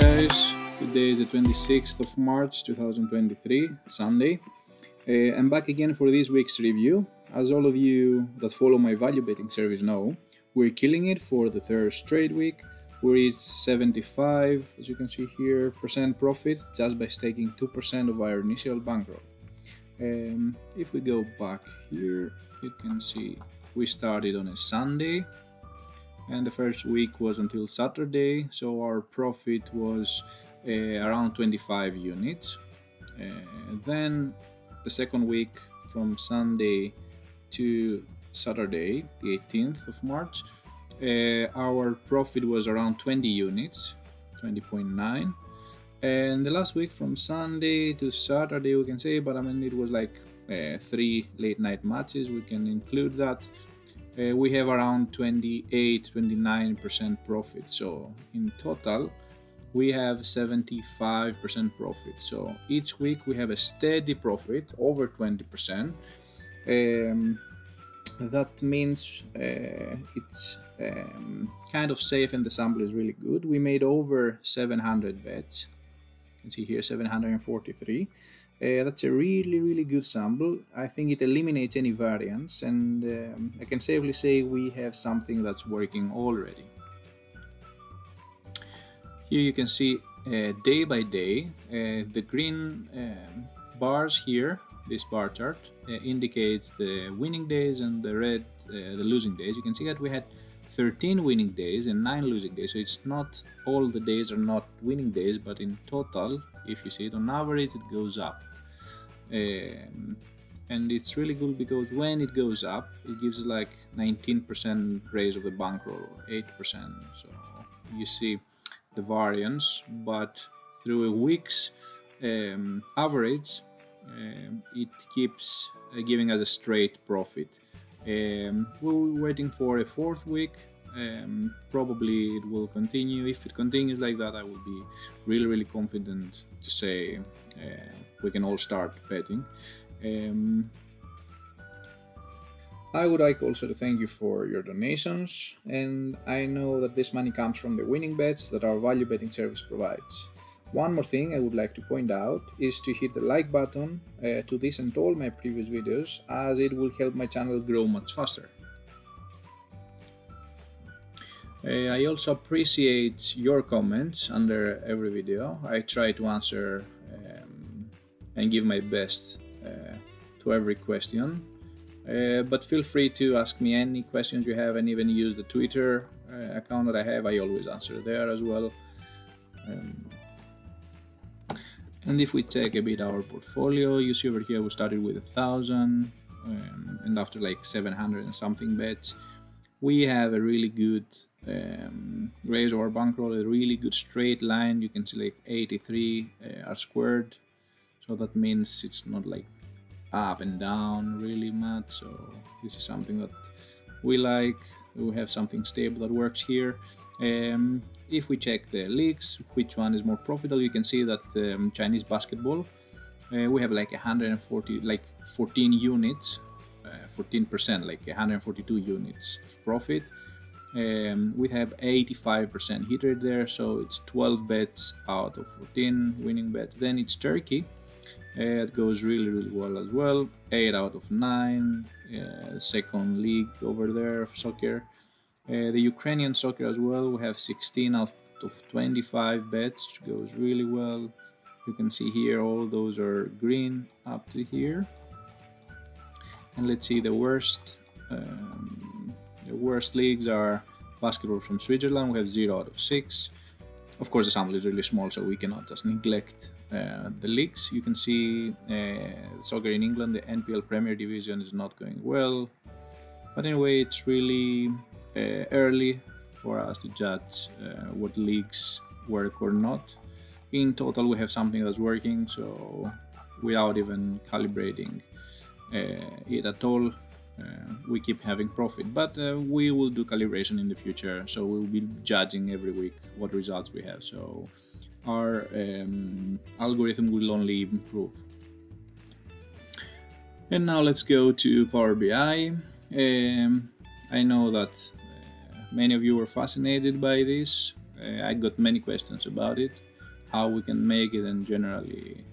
guys, today is the 26th of March 2023, Sunday. I'm back again for this week's review. As all of you that follow my value betting service know, we're killing it for the third straight week. We reached 75%, as you can see here, profit just by staking 2% of our initial bankroll. If we go back here, you can see we started on a Sunday, and the first week was until Saturday, so our profit was around 25 units. Then the second week, from Sunday to Saturday, the 18th of March, our profit was around 20 units, 20.9. And the last week, from Sunday to Saturday, we can say, but I mean, it was like three late night matches, we can include that. We have around 28-29% profit, so in total we have 75% profit. So each week we have a steady profit over 20%. That means it's kind of safe and the sample is really good. We made over 700 bets. You can see here 743. That's a really good sample. I think it eliminates any variance, and I can safely say we have something that's working already. Here you can see day by day, the green bars here, this bar chart, indicates the winning days, and the red the losing days. You can see that we had 13 winning days and 9 losing days, so it's not all the days are not winning days, but in total, if you see it on average, it goes up. And it's really good because when it goes up, it gives like 19% raise of the bankroll, 8%. So you see the variance, but through a week's average, it keeps giving us a straight profit. We're waiting for a fourth week. Probably it will continue. If it continues like that, I will be really confident to say we can all start betting. I would like also to thank you for your donations, and I know that this money comes from the winning bets that our value betting service provides. One more thing I would like to point out is to hit the like button to this and all my previous videos, as it will help my channel grow much faster. I also appreciate your comments under every video. I try to answer and give my best to every question. But feel free to ask me any questions you have, and even use the Twitter account that I have. I always answer there as well. And if we check a bit our portfolio, you see over here we started with 1,000, and after like 700 and something bets, we have a really good raise of our bankroll, a really good straight line. You can see like 83 R squared, so that means it's not like up and down really much. So this is something that we like. We have something stable that works here. If we check the leagues, which one is more profitable, you can see that Chinese basketball, we have like 14 units, 14%, like 142 units of profit. We have 85% hit rate there, so it's 12 bets out of 14 winning bets. Then it's Turkey, it goes really well as well, 8 out of 9, second league over there of soccer. The Ukrainian soccer as well, we have 16 out of 25 bets, which goes really well. You can see here all those are green up to here. And let's see, the worst leagues are basketball from Switzerland, we have 0 out of 6. Of course the sample is really small, so we cannot just neglect the leagues. You can see soccer in England, the NPL Premier Division is not going well. But anyway, it's really early for us to judge what leagues work or not. In total we have something that's working, so without even calibrating it at all, we keep having profit. But we will do calibration in the future, so we'll be judging every week what results we have, so our algorithm will only improve. And now let's go to Power BI. I know that many of you were fascinated by this. I got many questions about it, how we can make it, and generally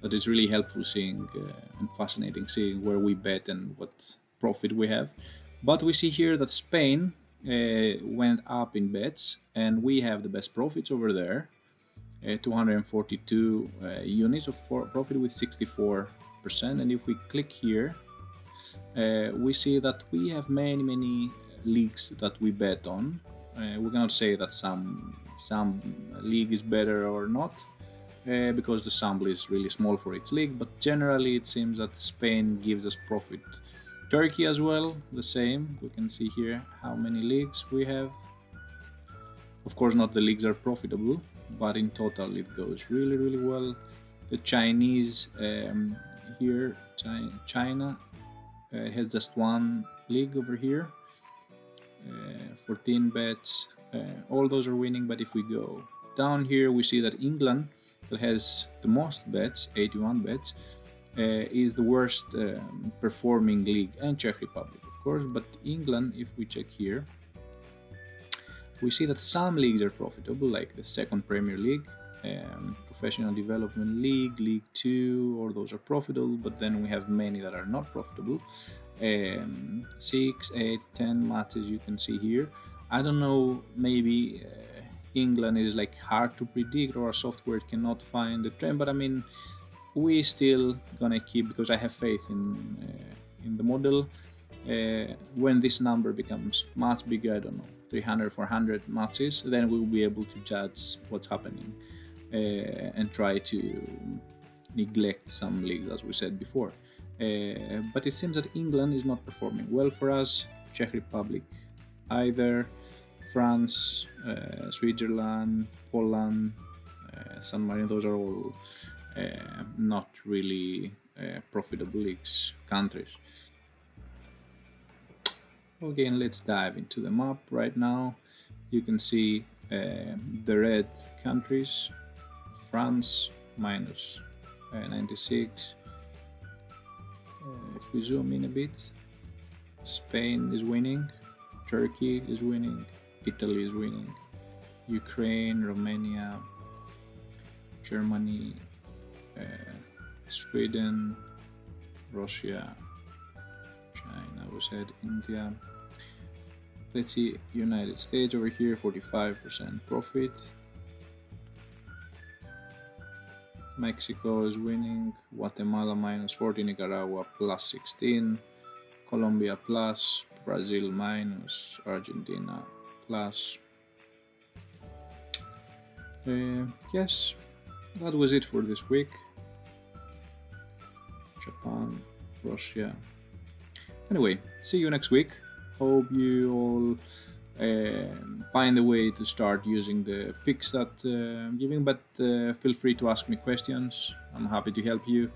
that it's really helpful seeing and fascinating seeing where we bet and what profit we have. But we see here that Spain went up in bets and we have the best profits over there, 242 units of profit with 64%. And if we click here, we see that we have many leagues that we bet on. We cannot say that some league is better or not, because the sample is really small for each league, but generally it seems that Spain gives us profit. Turkey as well, the same. We can see here how many leagues we have. Of course not the leagues are profitable, but in total it goes really well. The Chinese here, China has just one league over here, 14 bets, all those are winning. But if we go down here, we see that England, that has the most bets, 81 bets, is the worst performing league, and Czech Republic of course. But England, if we check here, we see that some leagues are profitable, like the second Premier League, Professional Development League, League 2, all those are profitable, but then we have many that are not profitable. 6, 8, 10 matches you can see here. I don't know, maybe England is like hard to predict, or our software cannot find the trend, but I mean, we still gonna keep, because I have faith in the model. When this number becomes much bigger, I don't know, 300, 400 matches, then we'll be able to judge what's happening and try to neglect some leagues, as we said before. But it seems that England is not performing well for us, Czech Republic either, France, Switzerland, Poland, San Marino, those are all not really profitable leagues, countries. Okay, and let's dive into the map right now. You can see the red countries, France minus 96. If we zoom in a bit, Spain is winning, Turkey is winning, Italy is winning, Ukraine, Romania, Germany, Sweden, Russia, China, we said India. Let's see, United States over here, 45% profit. Mexico is winning, Guatemala minus 40, Nicaragua plus 16, Colombia plus, Brazil minus, Argentina plus. Yes, that was it for this week. Japan, Russia. Anyway, see you next week. Hope you all find a way to start using the picks that I'm giving, but feel free to ask me questions. I'm happy to help you.